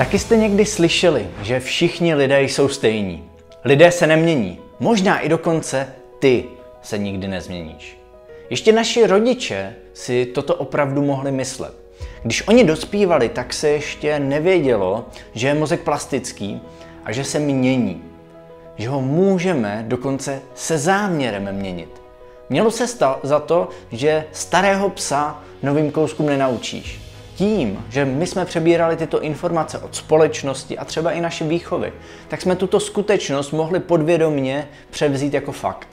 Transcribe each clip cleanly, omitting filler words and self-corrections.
Taky jste někdy slyšeli, že všichni lidé jsou stejní. Lidé se nemění. Možná i dokonce ty se nikdy nezměníš. Ještě naši rodiče si toto opravdu mohli myslet. Když oni dospívali, tak se ještě nevědělo, že je mozek plastický a že se mění. Že ho můžeme dokonce se záměrem měnit. Mělo se za to, že starého psa novým kouskům nenaučíš. Tím, že my jsme přebírali tyto informace od společnosti a třeba i naše výchovy, tak jsme tuto skutečnost mohli podvědomně převzít jako fakt.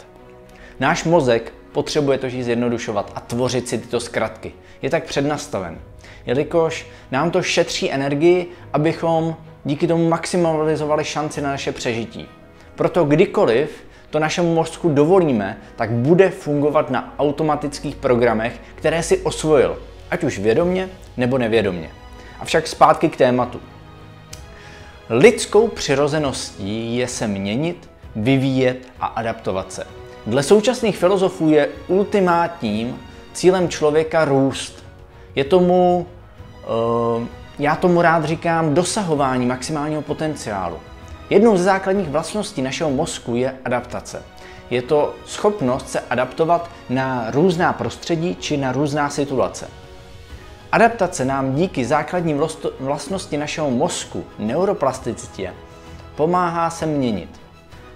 Náš mozek potřebuje totiž zjednodušovat a tvořit si tyto zkratky. Je tak přednastaven, jelikož nám to šetří energii, abychom díky tomu maximalizovali šanci na naše přežití. Proto kdykoliv to našemu mozku dovolíme, tak bude fungovat na automatických programech, které si osvojil, ať už vědomně nebo nevědomně. Avšak zpátky k tématu. Lidskou přirozeností je se měnit, vyvíjet a adaptovat se. Dle současných filozofů je ultimátním cílem člověka růst. Je tomu, já tomu rád říkám, dosahování maximálního potenciálu. Jednou ze základních vlastností našeho mozku je adaptace. Je to schopnost se adaptovat na různá prostředí či na různá situace. Adaptace nám díky základní vlastnosti našeho mozku, neuroplasticitě, pomáhá se měnit.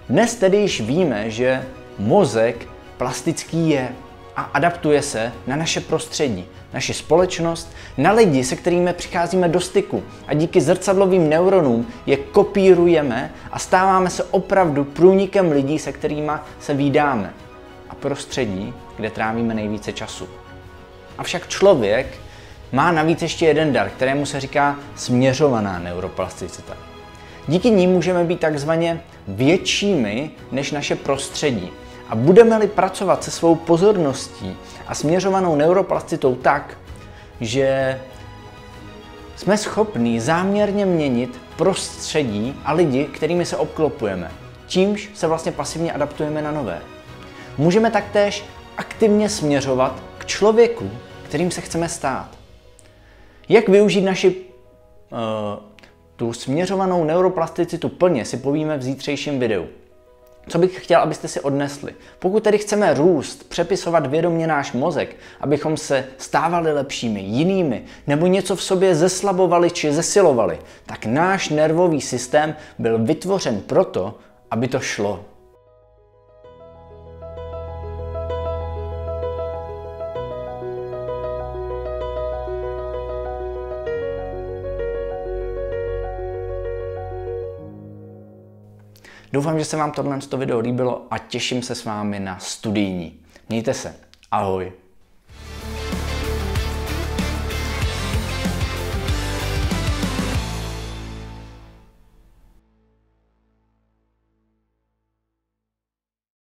Dnes tedy již víme, že mozek plastický je a adaptuje se na naše prostředí, naši společnost, na lidi, se kterými přicházíme do styku a díky zrcadlovým neuronům je kopírujeme a stáváme se opravdu průnikem lidí, se kterými se vídáme a prostředí, kde trávíme nejvíce času. Avšak člověk má navíc ještě jeden dar, kterému se říká směřovaná neuroplasticita. Díky ní můžeme být takzvaně většími než naše prostředí. A budeme-li pracovat se svou pozorností a směřovanou neuroplasticitou tak, že jsme schopni záměrně měnit prostředí a lidi, kterými se obklopujeme, čímž se vlastně pasivně adaptujeme na nové. Můžeme taktéž aktivně směřovat k člověku, kterým se chceme stát. Jak využít naši tu směřovanou neuroplasticitu plně, si povíme v zítřejším videu. Co bych chtěl, abyste si odnesli? Pokud tedy chceme růst, přepisovat vědomě náš mozek, abychom se stávali lepšími, jinými, nebo něco v sobě zeslabovali či zesilovali, tak náš nervový systém byl vytvořen proto, aby to šlo. Doufám, že se vám tohle video líbilo a těším se s vámi na studijní. Mějte se. Ahoj.